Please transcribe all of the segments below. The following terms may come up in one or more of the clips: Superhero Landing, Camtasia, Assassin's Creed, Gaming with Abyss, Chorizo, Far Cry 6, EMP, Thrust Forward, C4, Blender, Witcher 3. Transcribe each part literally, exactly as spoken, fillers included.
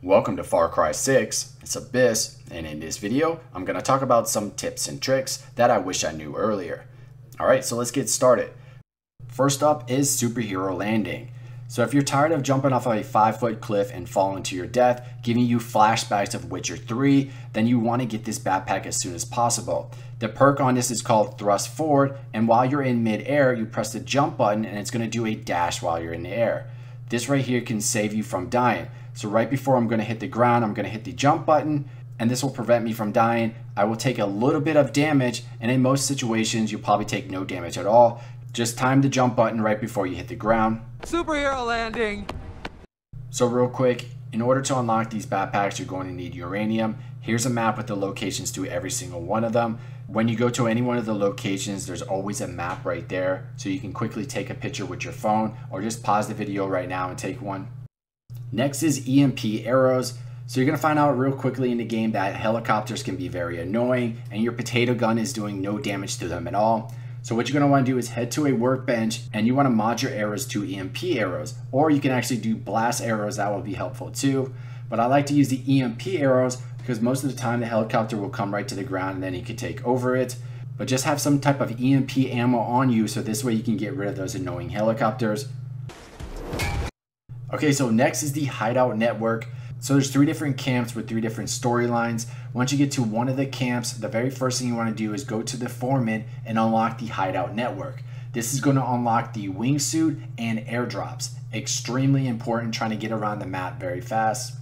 Welcome to Far Cry six, it's Abyss, and in this video I'm going to talk about some tips and tricks that I wish I knew earlier. Alright, so let's get started. First up is Superhero Landing. So if you're tired of jumping off a five foot cliff and falling to your death, giving you flashbacks of Witcher three, then you want to get this backpack as soon as possible. The perk on this is called Thrust Forward, and while you're in mid-air, you press the jump button and it's going to do a dash while you're in the air. This right here can save you from dying. So right before I'm going to hit the ground, I'm going to hit the jump button, and this will prevent me from dying. I will take a little bit of damage, and in most situations, you'll probably take no damage at all. Just time the jump button right before you hit the ground. Superhero Landing! So real quick, in order to unlock these backpacks, you're going to need uranium. Here's a map with the locations to every single one of them. When you go to any one of the locations, there's always a map right there, so you can quickly take a picture with your phone or just pause the video right now and take one. Next is E M P arrows. So you're going to find out real quickly in the game that helicopters can be very annoying and your potato gun is doing no damage to them at all. So what you're going to want to do is head to a workbench and you want to mod your arrows to E M P arrows, or you can actually do blast arrows. That will be helpful too, but I like to use the E M P arrows because most of the time the helicopter will come right to the ground and then you can take over it. But just have some type of E M P ammo on you so this way you can get rid of those annoying helicopters. Okay, so next is the hideout network. So there's three different camps with three different storylines. Once you get to one of the camps, the very first thing you want to do is go to the foreman and unlock the hideout network. This is going to unlock the wingsuit and airdrops. Extremely important trying to get around the map very fast.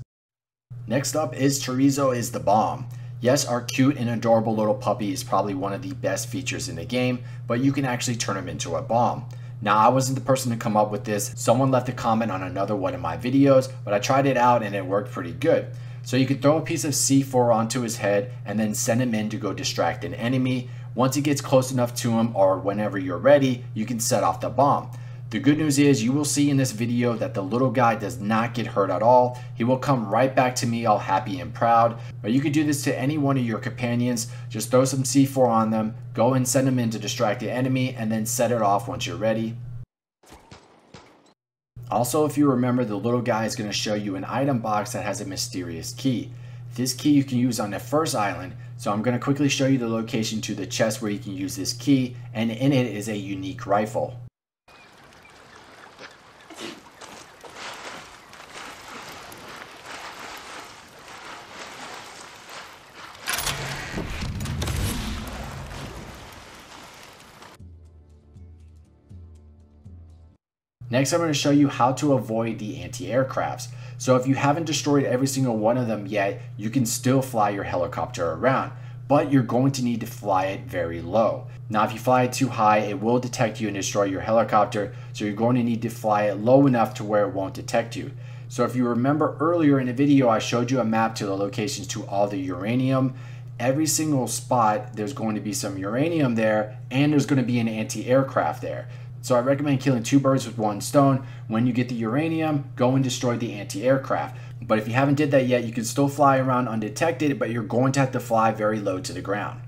Next up is Chorizo is the bomb. Yes, our cute and adorable little puppy is probably one of the best features in the game, but you can actually turn him into a bomb. Now, I wasn't the person to come up with this. Someone left a comment on another one of my videos, but I tried it out and it worked pretty good. So you can throw a piece of C four onto his head and then send him in to go distract an enemy. Once it gets close enough to him, or whenever you're ready, you can set off the bomb. The good news is you will see in this video that the little guy does not get hurt at all. He will come right back to me all happy and proud. But you could do this to any one of your companions. Just throw some C four on them, go and send them in to distract the enemy, and then set it off once you're ready. Also, if you remember, the little guy is going to show you an item box that has a mysterious key. This key you can use on the first island, so I'm going to quickly show you the location to the chest where you can use this key, and in it is a unique rifle. Next, I'm going to show you how to avoid the anti-aircrafts. So if you haven't destroyed every single one of them yet, you can still fly your helicopter around, but you're going to need to fly it very low. Now, if you fly it too high, it will detect you and destroy your helicopter, so you're going to need to fly it low enough to where it won't detect you. So if you remember earlier in the video, I showed you a map to the locations to all the uranium. Every single spot, there's going to be some uranium there, and there's going to be an anti-aircraft there. So I recommend killing two birds with one stone. When you get the uranium, go and destroy the anti-aircraft. But if you haven't did that yet, you can still fly around undetected, but you're going to have to fly very low to the ground.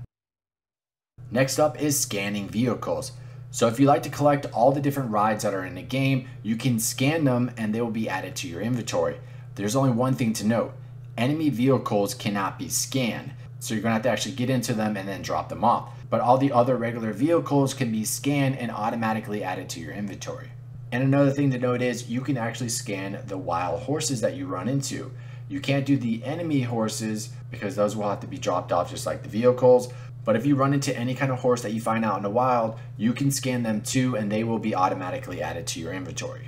Next up is scanning vehicles. So if you like to collect all the different rides that are in the game, you can scan them and they will be added to your inventory. There's only one thing to note. Enemy vehicles cannot be scanned. So you're going to have to actually get into them and then drop them off. But all the other regular vehicles can be scanned and automatically added to your inventory. And another thing to note is you can actually scan the wild horses that you run into. You can't do the enemy horses because those will have to be dropped off just like the vehicles. But if you run into any kind of horse that you find out in the wild, you can scan them too and they will be automatically added to your inventory.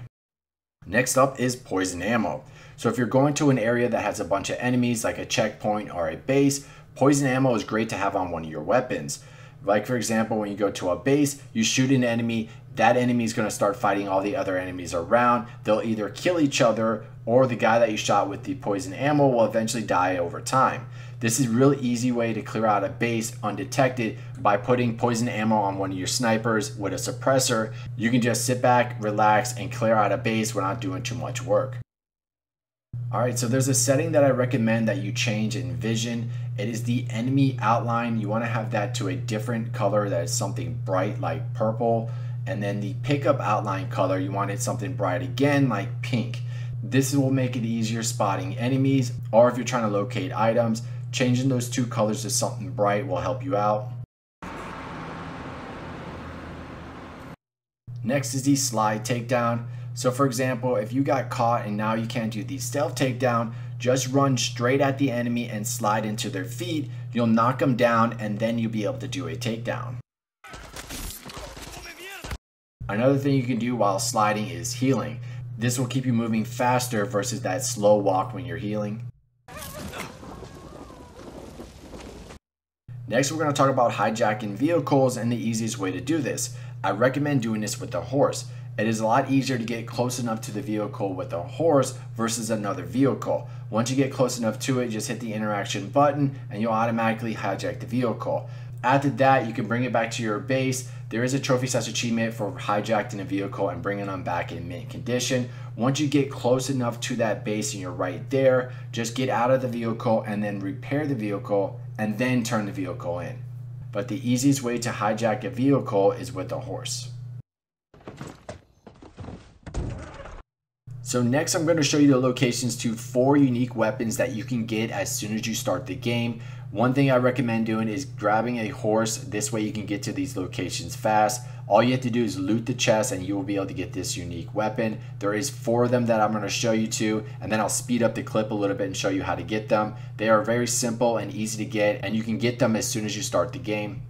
Next up is poison ammo. So if you're going to an area that has a bunch of enemies like a checkpoint or a base, poison ammo is great to have on one of your weapons. Like for example, when you go to a base, you shoot an enemy, that enemy is going to start fighting all the other enemies around. They'll either kill each other or the guy that you shot with the poison ammo will eventually die over time. This is a real easy way to clear out a base undetected by putting poison ammo on one of your snipers with a suppressor. You can just sit back, relax, and clear out a base without doing too much work. Alright, so there's a setting that I recommend that you change in Vision. It is the enemy outline. You want to have that to a different color that is something bright like purple. And then the pickup outline color, you want it something bright again like pink. This will make it easier spotting enemies, or if you're trying to locate items, changing those two colors to something bright will help you out. Next is the slide takedown. So for example, if you got caught and now you can't do the stealth takedown, just run straight at the enemy and slide into their feet. You'll knock them down and then you'll be able to do a takedown. Another thing you can do while sliding is healing. This will keep you moving faster versus that slow walk when you're healing. Next, we're going to talk about hijacking vehicles and the easiest way to do this. I recommend doing this with a horse. It is a lot easier to get close enough to the vehicle with a horse versus another vehicle. Once you get close enough to it, just hit the interaction button and you'll automatically hijack the vehicle. After that, you can bring it back to your base. There is a trophy slash achievement for hijacking a vehicle and bringing them back in mint condition. Once you get close enough to that base and you're right there, just get out of the vehicle and then repair the vehicle and then turn the vehicle in. But the easiest way to hijack a vehicle is with a horse. So next I'm going to show you the locations to four unique weapons that you can get as soon as you start the game. One thing I recommend doing is grabbing a horse. This way you can get to these locations fast. All you have to do is loot the chest and you will be able to get this unique weapon. There is four of them that I'm going to show you to, and then I'll speed up the clip a little bit and show you how to get them. They are very simple and easy to get, and you can get them as soon as you start the game.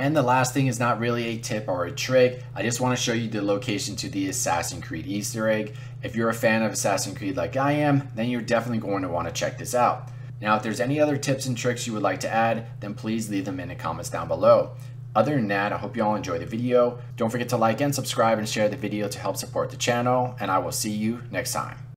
And the last thing is not really a tip or a trick. I just want to show you the location to the Assassin's Creed Easter egg. If you're a fan of Assassin's Creed like I am, then you're definitely going to want to check this out. Now, if there's any other tips and tricks you would like to add, then please leave them in the comments down below. Other than that, I hope you all enjoy the video. Don't forget to like and subscribe and share the video to help support the channel, and I will see you next time.